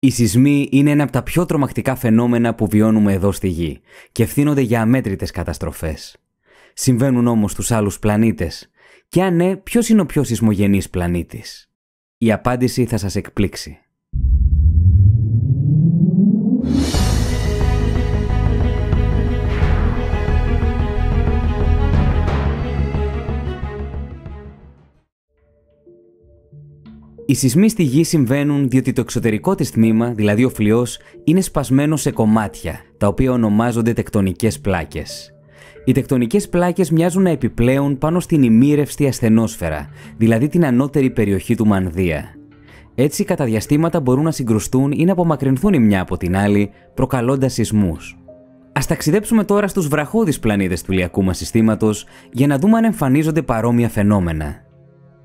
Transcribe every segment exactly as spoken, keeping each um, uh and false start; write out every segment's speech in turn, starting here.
Οι σεισμοί είναι ένα από τα πιο τρομακτικά φαινόμενα που βιώνουμε εδώ στη Γη και ευθύνονται για αμέτρητες καταστροφές. Συμβαίνουν όμως στους άλλους πλανήτες. Και αν ναι, ποιος είναι ο πιο σεισμογενής πλανήτης? Η απάντηση θα σας εκπλήξει. Οι σεισμοί στη Γη συμβαίνουν διότι το εξωτερικό της τμήμα, δηλαδή ο φλοιός, είναι σπασμένο σε κομμάτια, τα οποία ονομάζονται τεκτονικές πλάκες. Οι τεκτονικές πλάκες μοιάζουν να επιπλέουν πάνω στην ημίρευστη ασθενόσφαιρα, δηλαδή την ανώτερη περιοχή του μανδύα. Έτσι, κατά διαστήματα μπορούν να συγκρουστούν ή να απομακρυνθούν η μια από την άλλη, προκαλώντας σεισμούς. Ας ταξιδέψουμε τώρα στους βραχώδεις πλανήτες του ηλιακού μας συστήματος για να δούμε αν εμφανίζονται παρόμοια φαινόμενα.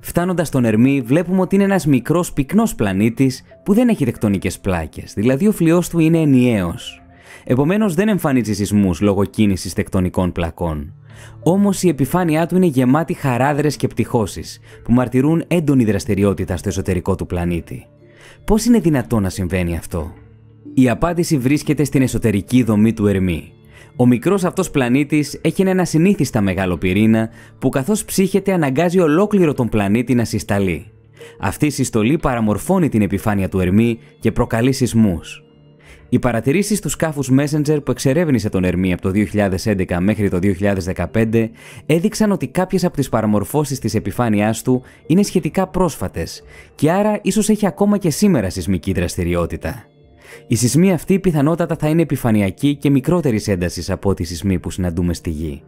Φτάνοντας στον Ερμή, βλέπουμε ότι είναι ένας μικρός πυκνός πλανήτης που δεν έχει τεκτονικές πλάκες, δηλαδή ο φλοιός του είναι ενιαίος. Επομένως δεν εμφανίζει σεισμούς λόγω κίνησης τεκτονικών πλακών. Όμως η επιφάνειά του είναι γεμάτη χαράδρες και πτυχώσεις, που μαρτυρούν έντονη δραστηριότητα στο εσωτερικό του πλανήτη. Πώς είναι δυνατόν να συμβαίνει αυτό? Η απάντηση βρίσκεται στην εσωτερική δομή του Ερμή. Ο μικρός αυτός πλανήτης έχει ένα ασυνήθιστα μεγάλο πυρήνα που καθώς ψύχεται αναγκάζει ολόκληρο τον πλανήτη να συσταλεί. Αυτή η συστολή παραμορφώνει την επιφάνεια του Ερμή και προκαλεί σεισμούς. Οι παρατηρήσεις του σκάφους Messenger που εξερεύνησε τον Ερμή από το δύο χιλιάδες έντεκα μέχρι το δύο χιλιάδες δεκαπέντε έδειξαν ότι κάποιες από τις παραμορφώσεις της επιφάνειάς του είναι σχετικά πρόσφατες και άρα ίσως έχει ακόμα και σήμερα σεισμική δραστηριότητα. Οι σεισμοί αυτοί πιθανότατα θα είναι επιφανειακοί και μικρότερης έντασης από ό,τι σεισμοί που συναντούμε στη Γη.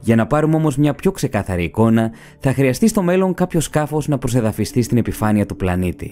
Για να πάρουμε όμως μια πιο ξεκάθαρη εικόνα, θα χρειαστεί στο μέλλον κάποιο σκάφος να προσεδαφιστεί στην επιφάνεια του πλανήτη.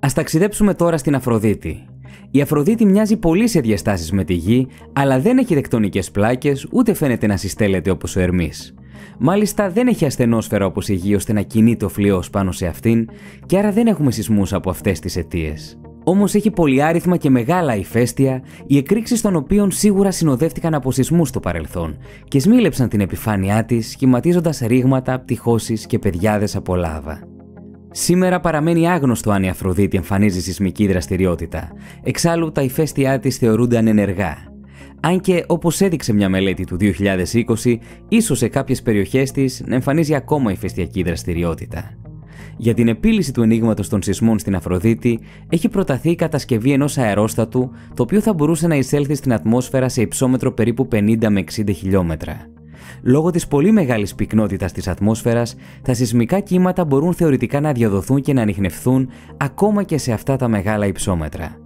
Ας ταξιδέψουμε τώρα στην Αφροδίτη. Η Αφροδίτη μοιάζει πολύ σε διαστάσεις με τη Γη, αλλά δεν έχει τεκτονικές πλάκες, ούτε φαίνεται να συστέλλεται όπως ο Ερμής. Μάλιστα δεν έχει ασθενόσφαιρα όπως η Γη ώστε να κινείται ο φλοιός πάνω σε αυτήν, και άρα δεν έχουμε σεισμούς από αυτές τις αιτίες. Όμως έχει πολυάριθμα και μεγάλα ηφαίστεια, οι εκρήξεις των οποίων σίγουρα συνοδεύτηκαν από σεισμούς στο παρελθόν και σμήλεψαν την επιφάνειά της, σχηματίζοντας ρήγματα, πτυχώσεις και πεδιάδες από λάβα. Σήμερα παραμένει άγνωστο αν η Αφροδίτη εμφανίζει σεισμική δραστηριότητα, εξάλλου τα ηφαίστειά της θεωρούνται ανενεργά. Αν και, όπως έδειξε μια μελέτη του δύο χιλιάδες είκοσι, ίσως σε κάποιες περιοχές της εμφανίζει ακόμα ηφαιστειακή δραστηριότητα. Για την επίλυση του ενίγματος των σεισμών στην Αφροδίτη έχει προταθεί η κατασκευή ενός αερόστατου, το οποίο θα μπορούσε να εισέλθει στην ατμόσφαιρα σε υψόμετρο περίπου πενήντα με εξήντα χιλιόμετρα. Λόγω της πολύ μεγάλης πυκνότητας της ατμόσφαιρας, τα σεισμικά κύματα μπορούν θεωρητικά να διαδοθούν και να ανιχνευθούν ακόμα και σε αυτά τα μεγάλα υψόμετρα.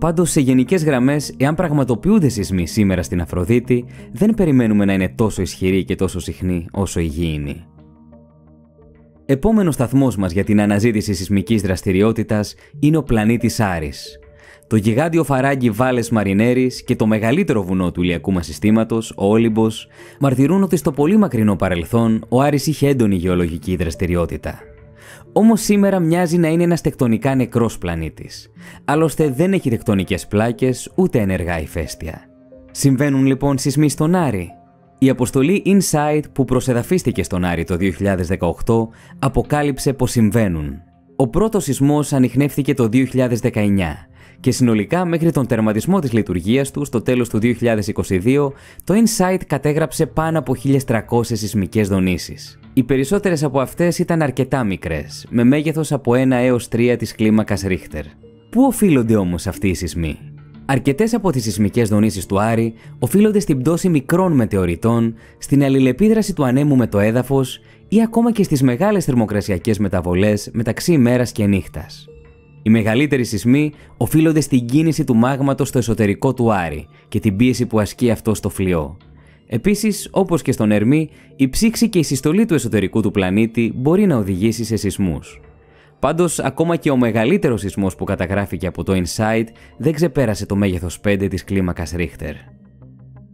Πάντως, σε γενικές γραμμές, εάν πραγματοποιούνται σεισμοί σήμερα στην Αφροδίτη, δεν περιμένουμε να είναι τόσο ισχυροί και τόσο συχνοί όσο η Γη είναι. Επόμενος σταθμός μας για την αναζήτηση σεισμικής δραστηριότητας είναι ο πλανήτης Άρης. Το γιγάντιο φαράγγι Βάλες Μαρινέρης και το μεγαλύτερο βουνό του ηλιακού μας συστήματος, ο Όλυμπος, μαρτυρούν ότι στο πολύ μακρινό παρελθόν ο Άρης είχε έντονη γεωλογική δραστηριότητα. Όμως σήμερα μοιάζει να είναι ένας τεκτονικά νεκρός πλανήτης. Άλλωστε δεν έχει τεκτονικές πλάκες ούτε ενεργά ηφαίστεια. Συμβαίνουν λοιπόν σεισμοί στον Άρη? Η αποστολή InSight που προσεδαφίστηκε στον Άρη το δύο χιλιάδες δεκαοκτώ αποκάλυψε πως συμβαίνουν. Ο πρώτος σεισμός ανιχνεύθηκε το δύο χιλιάδες δεκαεννιά και συνολικά μέχρι τον τερματισμό της λειτουργίας του στο τέλος του δύο χιλιάδες είκοσι δύο το InSight κατέγραψε πάνω από χίλιες τριακόσιες σεισμικές δονήσεις. Οι περισσότερες από αυτές ήταν αρκετά μικρές, με μέγεθος από ένα έως τρία της κλίμακας Ρίχτερ. Πού οφείλονται όμως αυτοί οι σεισμοί? Αρκετές από τις σεισμικές δονήσεις του Άρη οφείλονται στην πτώση μικρών μετεωριτών, στην αλληλεπίδραση του ανέμου με το έδαφος ή ακόμα και στις μεγάλες θερμοκρασιακές μεταβολές μεταξύ ημέρας και νύχτας. Οι μεγαλύτεροι σεισμοί οφείλονται στην κίνηση του μάγματος στο εσωτερικό του Άρη και την πίεση που ασκεί αυτό στο φλοιό. Επίσης, όπως και στον Ερμή, η ψήξη και η συστολή του εσωτερικού του πλανήτη μπορεί να οδηγήσει σε σεισμούς. Πάντως, ακόμα και ο μεγαλύτερος σεισμός που καταγράφηκε από το InSight δεν ξεπέρασε το μέγεθος πέντε της κλίμακας Ρίχτερ.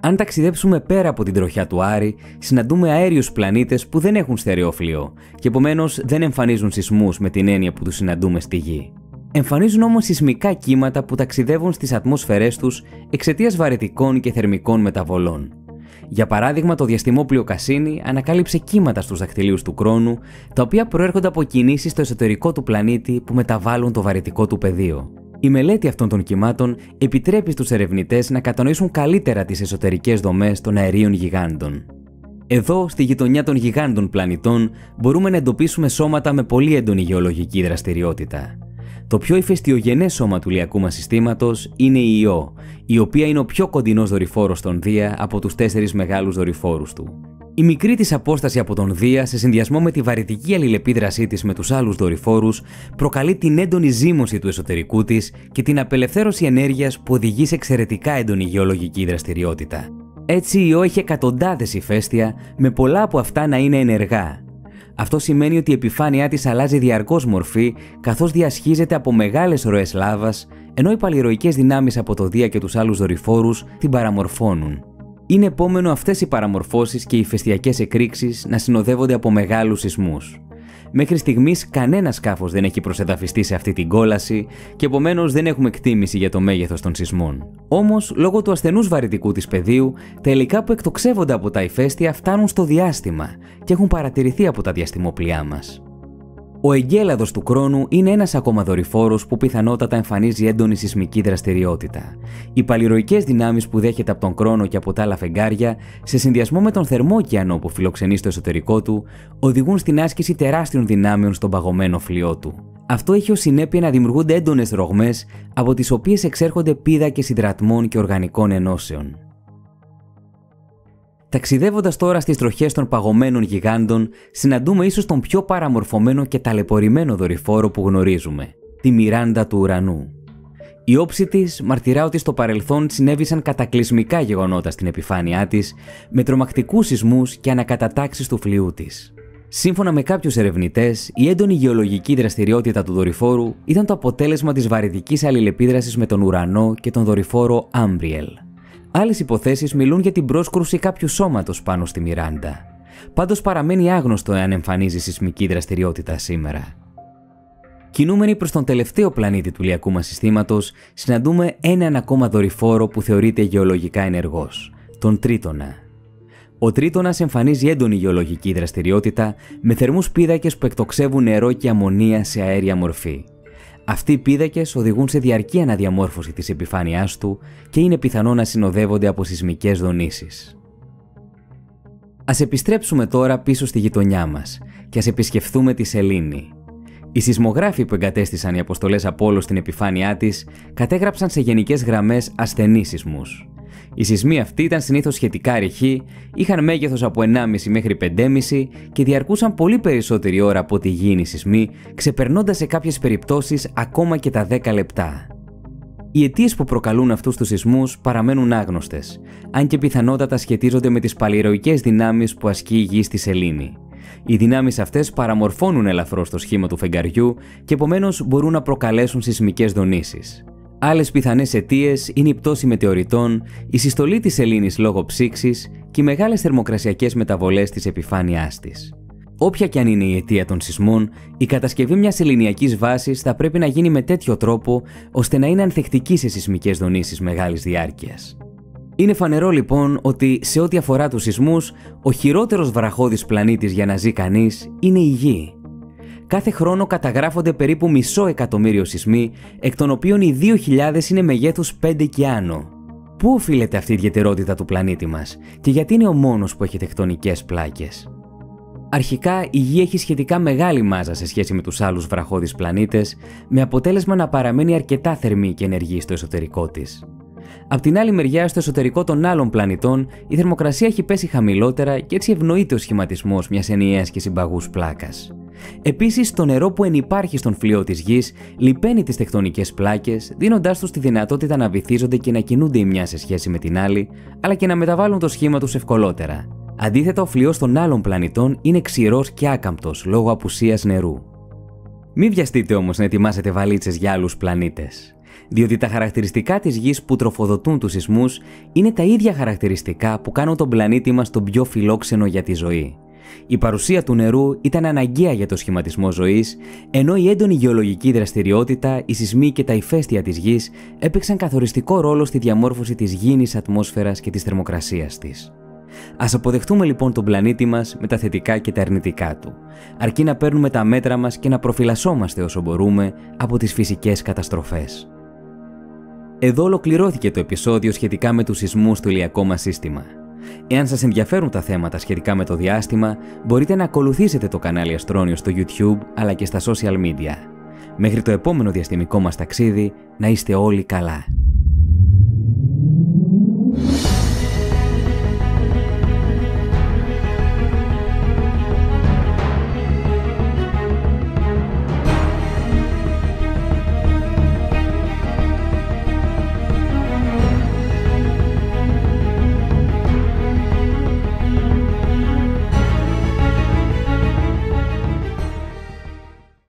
Αν ταξιδέψουμε πέρα από την τροχιά του Άρη, συναντούμε αέριους πλανήτες που δεν έχουν στερεό φλοιό και επομένως δεν εμφανίζουν σεισμούς με την έννοια που τους συναντούμε στη Γη. Εμφανίζουν όμως σεισμικά κύματα που ταξιδεύουν στις ατμόσφαιρές τους εξαιτίας βαρυτικών και θερμικών μεταβολών. Για παράδειγμα, το διαστημόπλοιο Κασίνι ανακάλυψε κύματα στους δακτυλίους του Κρόνου, τα οποία προέρχονται από κινήσεις στο εσωτερικό του πλανήτη που μεταβάλλουν το βαρυτικό του πεδίο. Η μελέτη αυτών των κυμάτων επιτρέπει στους ερευνητές να κατανοήσουν καλύτερα τις εσωτερικές δομές των αερίων γιγάντων. Εδώ, στη γειτονιά των γιγάντων πλανητών, μπορούμε να εντοπίσουμε σώματα με πολύ έντονη γεωλογική δραστηριότητα. Το πιο ηφαιστειογενές σώμα του ηλιακού μας συστήματος είναι η Ιώ, η οποία είναι ο πιο κοντινός δορυφόρος στον Δία από τους τέσσερις μεγάλους δορυφόρους του. Η μικρή της απόσταση από τον Δία, σε συνδυασμό με τη βαρυτική αλληλεπίδρασή της με τους άλλους δορυφόρους, προκαλεί την έντονη ζύμωση του εσωτερικού της και την απελευθέρωση ενέργειας που οδηγεί σε εξαιρετικά έντονη γεωλογική δραστηριότητα. Έτσι, η Ιώ έχει εκατοντάδες ηφαίστεια, με πολλά από αυτά να είναι ενεργά. Αυτό σημαίνει ότι η επιφάνειά της αλλάζει διαρκώς μορφή, καθώς διασχίζεται από μεγάλες ροές λάβας, ενώ οι παλιροϊκές δυνάμεις από το Δία και τους άλλους δορυφόρους την παραμορφώνουν. Είναι επόμενο αυτές οι παραμορφώσεις και οι ηφαιστειακές εκρήξεις να συνοδεύονται από μεγάλους σεισμούς. Μέχρι στιγμής κανένα σκάφος δεν έχει προσεδαφιστεί σε αυτή την κόλαση και επομένως δεν έχουμε εκτίμηση για το μέγεθος των σεισμών. Όμως, λόγω του ασθενούς βαρυτικού της πεδίου, τα υλικά που εκτοξεύονται από τα ηφαίστεια φτάνουν στο διάστημα και έχουν παρατηρηθεί από τα διαστημόπλοιά μας. Ο Εγκέλαδος του Κρόνου είναι ένας ακόμα δορυφόρος που πιθανότατα εμφανίζει έντονη σεισμική δραστηριότητα. Οι παλιροϊκές δυνάμεις που δέχεται από τον Κρόνο και από τα άλλα φεγγάρια, σε συνδυασμό με τον θερμό ωκεανό που φιλοξενεί στο εσωτερικό του, οδηγούν στην άσκηση τεράστιων δυνάμεων στον παγωμένο φλοιό του. Αυτό έχει ως συνέπεια να δημιουργούνται έντονες ρογμές, από τις οποίες εξέρχονται πίδακες υδρατμών και οργανικών ενώσεων. Ταξιδεύοντας τώρα στις τροχές των παγωμένων γιγάντων, συναντούμε ίσως τον πιο παραμορφωμένο και ταλαιπωρημένο δορυφόρο που γνωρίζουμε, τη Μιράντα του ουρανού. Η όψη της μαρτυρά ότι στο παρελθόν συνέβησαν κατακλυσμικά γεγονότα στην επιφάνειά της, με τρομακτικούς σεισμούς και ανακατατάξεις του φλοιού της. Σύμφωνα με κάποιους ερευνητές, η έντονη γεωλογική δραστηριότητα του δορυφόρου ήταν το αποτέλεσμα της βαρυτικής αλληλεπίδρασης με τον ουρανό και τον δορυφόρο Άμπριελ. Άλλες υποθέσεις μιλούν για την πρόσκρουση κάποιου σώματος πάνω στη Μιράντα. Πάντως παραμένει άγνωστο εάν εμφανίζει σεισμική δραστηριότητα σήμερα. Κινούμενοι προς τον τελευταίο πλανήτη του ηλιακού μας συστήματος, συναντούμε έναν ακόμα δορυφόρο που θεωρείται γεωλογικά ενεργός, τον Τρίτονα. Ο Τρίτονας εμφανίζει έντονη γεωλογική δραστηριότητα με θερμούς πίδακες που εκτοξεύουν νερό και αμμονία σε αέρια μορφή. Αυτοί οι πίδακες οδηγούν σε διαρκή αναδιαμόρφωση της επιφάνειάς του και είναι πιθανό να συνοδεύονται από σεισμικές δονήσεις. Ας επιστρέψουμε τώρα πίσω στη γειτονιά μας και ας επισκεφθούμε τη Σελήνη. Οι σεισμογράφοι που εγκατέστησαν οι αποστολές Απόλλων στην επιφάνειά της κατέγραψαν σε γενικές γραμμές ασθενείς σεισμούς. Οι σεισμοί αυτοί ήταν συνήθως σχετικά ρηχοί, είχαν μέγεθος από ενάμιση μέχρι πεντέμιση και διαρκούσαν πολύ περισσότερη ώρα από ό,τι γήινοι σεισμοί, ξεπερνώντας σε κάποιες περιπτώσεις ακόμα και τα δέκα λεπτά. Οι αιτίες που προκαλούν αυτούς τους σεισμούς παραμένουν άγνωστες, αν και πιθανότατα σχετίζονται με τις παλιροϊκές δυνάμεις που ασκεί η γη στη Σελήνη. Οι δυνάμεις αυτές παραμορφώνουν ελαφρώς το σχήμα του φεγγαριού και επομένως μπορούν να προκαλέσουν σεισμικές δονήσεις. Άλλες πιθανές αιτίες είναι η πτώση μετεωριτών, η συστολή της Σελήνης λόγω ψήξης και οι μεγάλες θερμοκρασιακές μεταβολές της επιφάνειάς της. Όποια κι αν είναι η αιτία των σεισμών, η κατασκευή μιας σεληνιακής βάσης θα πρέπει να γίνει με τέτοιο τρόπο ώστε να είναι ανθεκτική σε σεισμικές δονήσεις μεγάλης διάρκειας. Είναι φανερό λοιπόν ότι σε ό,τι αφορά τους σεισμούς, ο χειρότερος βραχώδης πλανήτης για να ζει κανείς είναι η Γη. Κάθε χρόνο καταγράφονται περίπου μισό εκατομμύριο σεισμοί, εκ των οποίων οι δύο χιλιάδες είναι μεγέθους πέντε και άνω. Πού οφείλεται αυτή η ιδιαιτερότητα του πλανήτη μας και γιατί είναι ο μόνος που έχει τεκτονικές πλάκες? Αρχικά, η Γη έχει σχετικά μεγάλη μάζα σε σχέση με τους άλλους βραχώδεις πλανήτες, με αποτέλεσμα να παραμένει αρκετά θερμή και ενεργή στο εσωτερικό της. Απ' την άλλη μεριά, στο εσωτερικό των άλλων πλανητών, η θερμοκρασία έχει πέσει χαμηλότερα και έτσι ευνοείται ο σχηματισμός μιας ενιαίας και συμπαγούς πλάκας. Επίσης, το νερό που ενυπάρχει στον φλοιό της Γης λιπαίνει τις τεκτονικές πλάκες, δίνοντάς τους τη δυνατότητα να βυθίζονται και να κινούνται η μια σε σχέση με την άλλη, αλλά και να μεταβάλουν το σχήμα τους ευκολότερα. Αντίθετα, ο φλοιός των άλλων πλανητών είναι ξηρός και άκαμπτος λόγω απουσίας νερού. Μην βιαστείτε όμως να ετοιμάσετε βαλίτσες για άλλους πλανήτες, διότι τα χαρακτηριστικά της Γης που τροφοδοτούν τους σεισμούς είναι τα ίδια χαρακτηριστικά που κάνουν τον πλανήτη μας τον πιο φιλόξενο για τη ζωή. Η παρουσία του νερού ήταν αναγκαία για το σχηματισμό ζωής, ενώ η έντονη γεωλογική δραστηριότητα, οι σεισμοί και τα ηφαίστεια της Γης έπαιξαν καθοριστικό ρόλο στη διαμόρφωση της γήινης ατμόσφαιρας και της θερμοκρασίας της. Ας αποδεχτούμε λοιπόν τον πλανήτη μας με τα θετικά και τα αρνητικά του, αρκεί να παίρνουμε τα μέτρα μας και να προφυλασσόμαστε όσο μπορούμε από τις φυσικές καταστροφές. Εδώ ολοκληρώθηκε το επεισόδιο σχετικά με τους σεισμούς στο ηλιακό μας σύστημα. Εάν σας ενδιαφέρουν τα θέματα σχετικά με το διάστημα, μπορείτε να ακολουθήσετε το κανάλι Αστρόνιο στο YouTube αλλά και στα social media. Μέχρι το επόμενο διαστημικό μας ταξίδι, να είστε όλοι καλά.